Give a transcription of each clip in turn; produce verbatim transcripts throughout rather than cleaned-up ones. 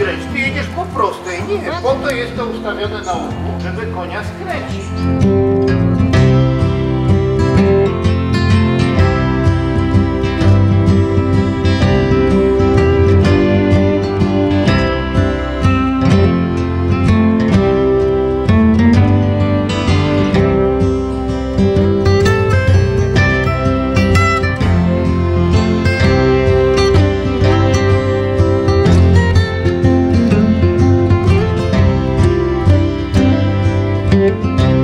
skręcić. Ty jedziesz po prostej. Nie, po to jest to ustawione na łuku, żeby konia skręcić. Thank you.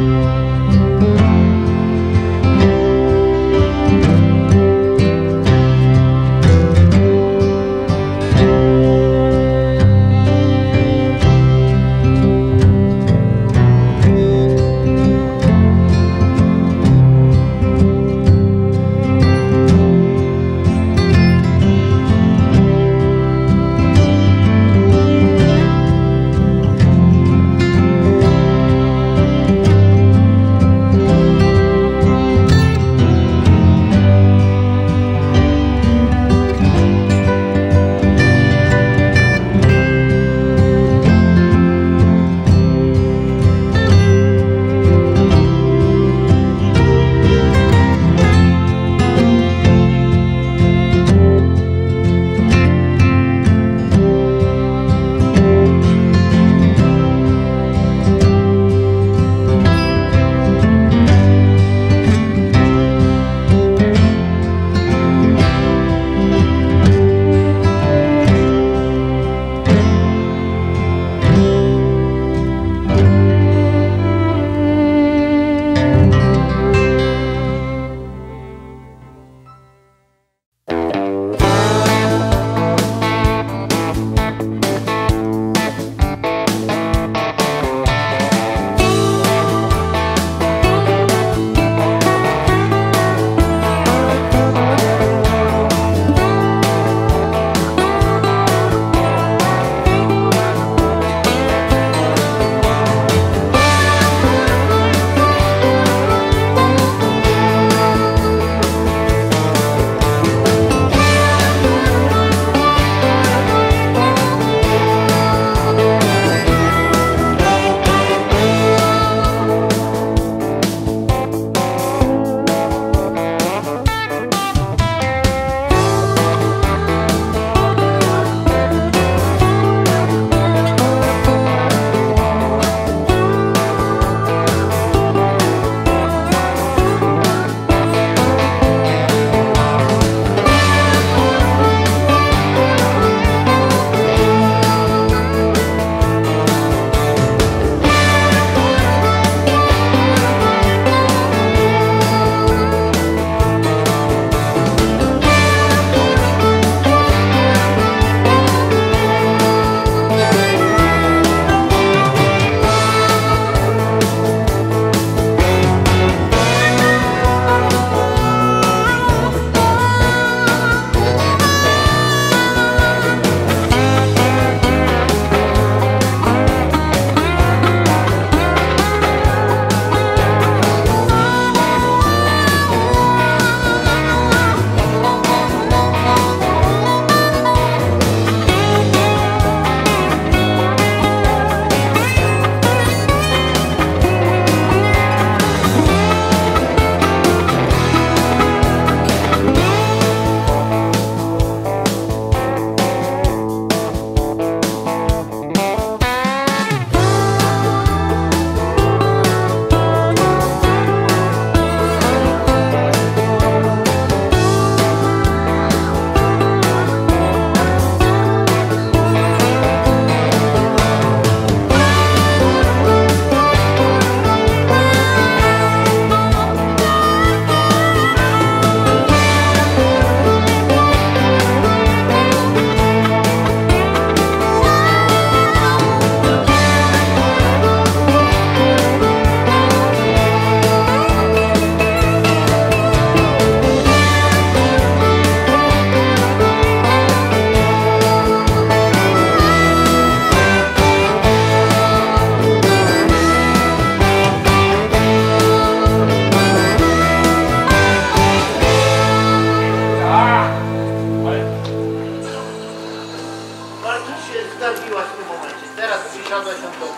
del mundo.